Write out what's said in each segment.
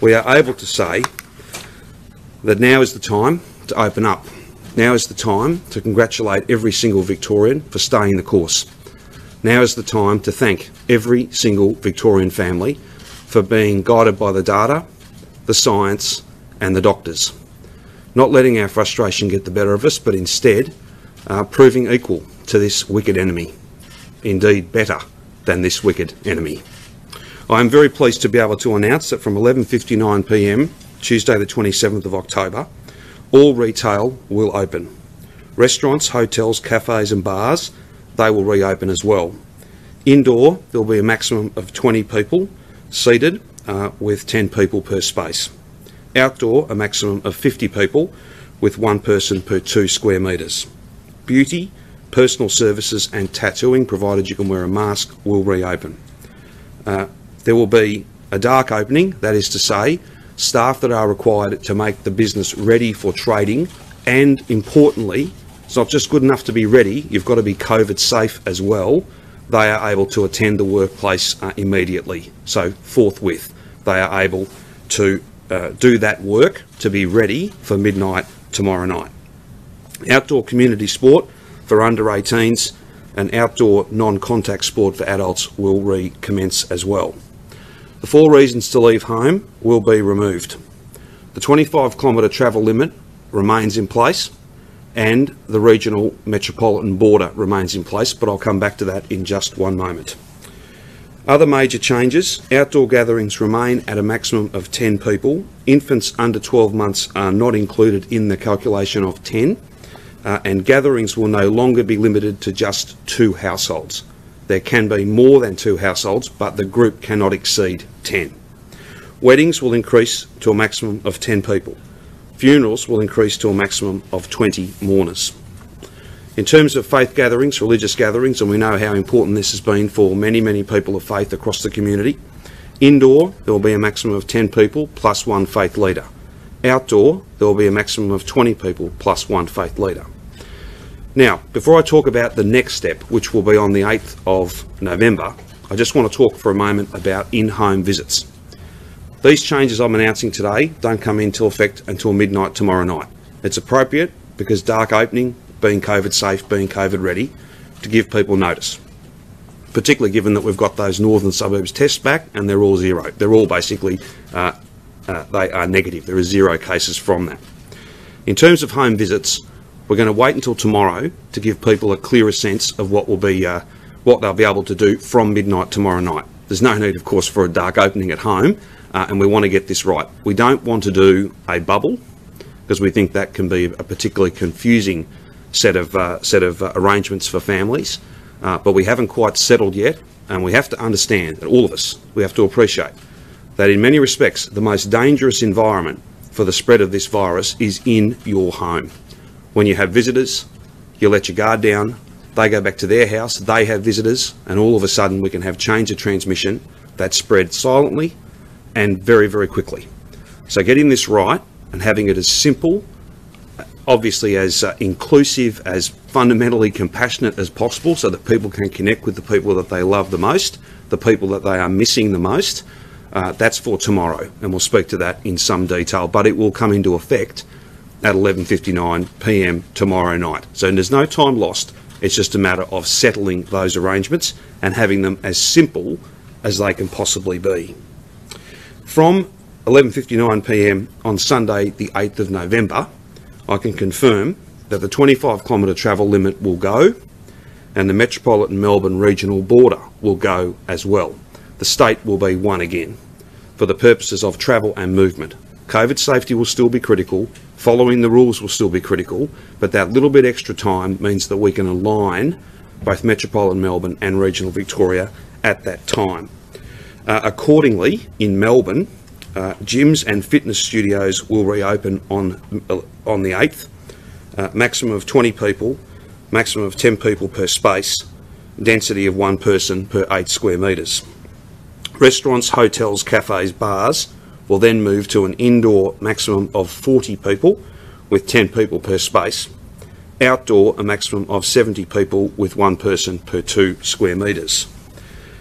we are able to say that now is the time to open up. Now is the time to congratulate every single Victorian for staying the course. Now is the time to thank every single Victorian family for being guided by the data, the science and the doctors. Not letting our frustration get the better of us, but instead proving equal to this wicked enemy. Indeed, better than this wicked enemy. I am very pleased to be able to announce that from 11:59 p.m, Tuesday the 27th of October, all retail will open. Restaurants, hotels, cafes and bars, they will reopen as well. Indoor, there will be a maximum of 20 people seated with 10 people per space. Outdoor, a maximum of 50 people with one person per 2 square metres. Beauty, personal services and tattooing, provided you can wear a mask, will reopen. There will be a dark opening, that is to say, staff that are required to make the business ready for trading, and importantly, it's not just good enough to be ready, you've got to be COVID safe as well. They are able to attend the workplace immediately, so forthwith. They are able to do that work to be ready for midnight tomorrow night. Outdoor community sport for under 18s and outdoor non-contact sport for adults will recommence as well. The 4 reasons to leave home will be removed. The 25-kilometre travel limit remains in place and the regional metropolitan border remains in place, but I'll come back to that in just one moment. Other major changes, outdoor gatherings remain at a maximum of 10 people. Infants under 12 months are not included in the calculation of 10, and gatherings will no longer be limited to just 2 households. There can be more than 2 households, but the group cannot exceed 10. Weddings will increase to a maximum of 10 people. Funerals will increase to a maximum of 20 mourners. In terms of faith gatherings, religious gatherings, and we know how important this has been for many, many people of faith across the community. Indoor, there will be a maximum of 10 people plus 1 faith leader. Outdoor, there will be a maximum of 20 people plus 1 faith leader. Now, before I talk about the next step, which will be on the 8th of November, I just want to talk for a moment about in-home visits. These changes I'm announcing today don't come into effect until midnight tomorrow night. It's appropriate because dark opening, being COVID safe, being COVID ready, to give people notice. Particularly given that we've got those northern suburbs tests back and they're all zero. They're all basically, they are negative. There are 0 cases from that. In terms of home visits, we're going to wait until tomorrow to give people a clearer sense of what will be, what they'll be able to do from midnight tomorrow night. There's no need, of course, for a dark opening at home, and we want to get this right. We don't want to do a bubble because we think that can be a particularly confusing set of arrangements for families, but we haven't quite settled yet, and we have to understand, that all of us, we have to appreciate that in many respects, the most dangerous environment for the spread of this virus is in your home. When you have visitors, you let your guard down, they go back to their house, they have visitors, and all of a sudden we can have chains of transmission that spread silently and very, very quickly. So getting this right and having it as simple, obviously as inclusive, as fundamentally compassionate as possible so that people can connect with the people that they love the most, the people that they are missing the most, that's for tomorrow. And we'll speak to that in some detail, but it will come into effect at 11:59 p.m. tomorrow night. So there's no time lost. It's just a matter of settling those arrangements and having them as simple as they can possibly be. From 11:59 p.m. on Sunday, the 8th of November, I can confirm that the 25-kilometre travel limit will go and the metropolitan Melbourne regional border will go as well. The state will be one again for the purposes of travel and movement. COVID safety will still be critical, following the rules will still be critical, but that little bit extra time means that we can align both metropolitan Melbourne and regional Victoria at that time. Accordingly, in Melbourne, gyms and fitness studios will reopen on the 8th, maximum of 20 people, maximum of 10 people per space, density of 1 person per 8 square metres. Restaurants, hotels, cafes, bars will then move to an indoor maximum of 40 people with 10 people per space. Outdoor, a maximum of 70 people with 1 person per 2 square metres.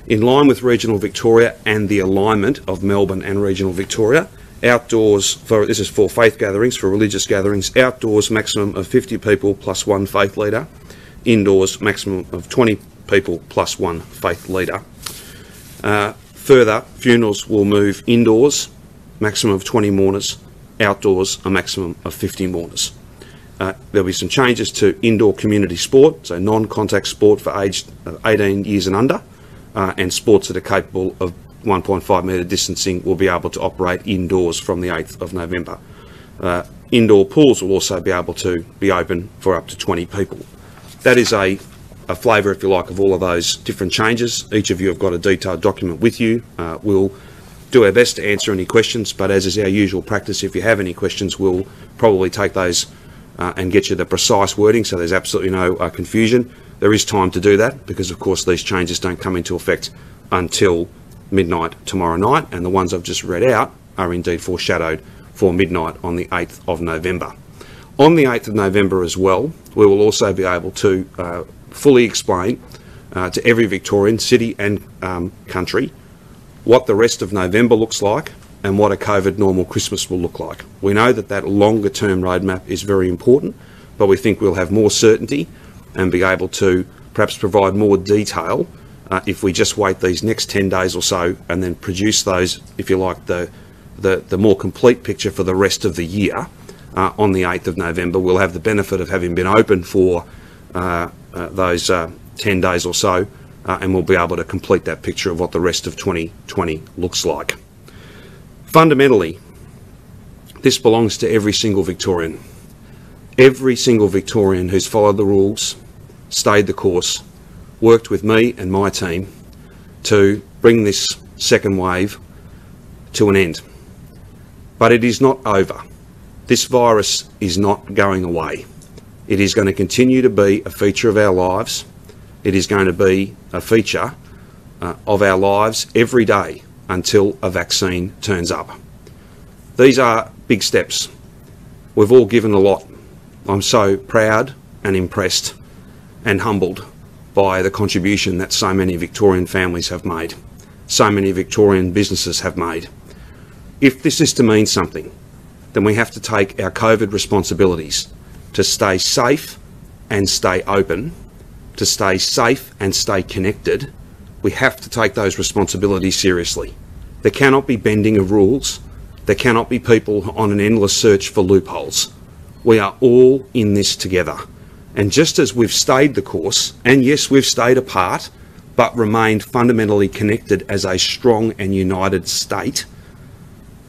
In line with regional Victoria and the alignment of Melbourne and regional Victoria, outdoors, this is for faith gatherings, for religious gatherings, outdoors maximum of 50 people plus one faith leader, indoors maximum of 20 people plus one faith leader. Further, funerals will move indoors, maximum of 20 mourners, outdoors a maximum of 50 mourners. There'll be some changes to indoor community sport, so non-contact sport for aged 18 years and under, and sports that are capable of 1.5 metre distancing will be able to operate indoors from the 8th of November. Indoor pools will also be able to be open for up to 20 people. That is a flavour, if you like, of all of those different changes. Each of you have got a detailed document with you. We'll do our best to answer any questions, but as is our usual practice, if you have any questions, we'll probably take those and get you the precise wording so there's absolutely no confusion. There is time to do that because, of course, these changes don't come into effect until midnight tomorrow night, and the ones I've just read out are indeed foreshadowed for midnight on the 8th of November. On the 8th of November as well, we will also be able to fully explain to every Victorian, city and country, what the rest of November looks like and what a COVID normal Christmas will look like. We know that that longer term roadmap is very important, but we think we'll have more certainty and be able to perhaps provide more detail if we just wait these next 10 days or so and then produce those, if you like, the more complete picture for the rest of the year on the 8th of November. We'll have the benefit of having been open for those 10 days or so, and we'll be able to complete that picture of what the rest of 2020 looks like. Fundamentally, this belongs to every single Victorian. Every single Victorian who's followed the rules, stayed the course, worked with me and my team to bring this second wave to an end. But it is not over. This virus is not going away. It is going to continue to be a feature of our lives. It is going to be a feature of our lives every day until a vaccine turns up. These are big steps. We've all given a lot. I'm so proud and impressed and humbled by the contribution that so many Victorian families have made, so many Victorian businesses have made. If this is to mean something, then we have to take our COVID responsibilities to stay safe and stay open, to stay safe and stay connected. We have to take those responsibilities seriously. There cannot be bending of rules. There cannot be people on an endless search for loopholes. We are all in this together. And just as we've stayed the course, and yes, we've stayed apart, but remained fundamentally connected as a strong and united state,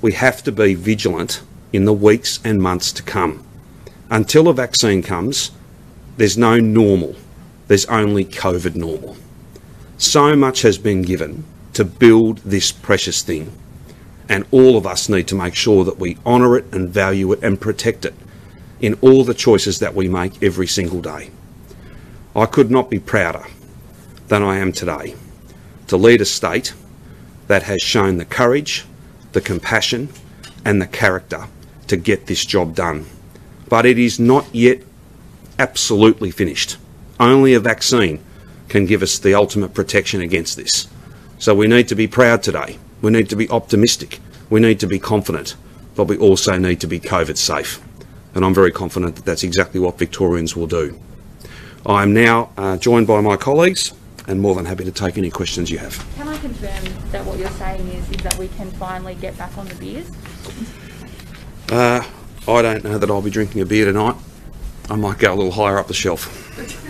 we have to be vigilant in the weeks and months to come. Until a vaccine comes, there's no normal. There's only COVID normal. So much has been given to build this precious thing, and all of us need to make sure that we honour it and value it and protect it in all the choices that we make every single day. I could not be prouder than I am today to lead a state that has shown the courage, the compassion and the character to get this job done. But it is not yet absolutely finished. Only a vaccine can give us the ultimate protection against this. So we need to be proud today. We need to be optimistic. We need to be confident, but we also need to be COVID safe. And I'm very confident that that's exactly what Victorians will do. I am now joined by my colleagues and more than happy to take any questions you have. Can I confirm that what you're saying is that we can finally get back on the beers? I don't know that I'll be drinking a beer tonight. I might go a little higher up the shelf.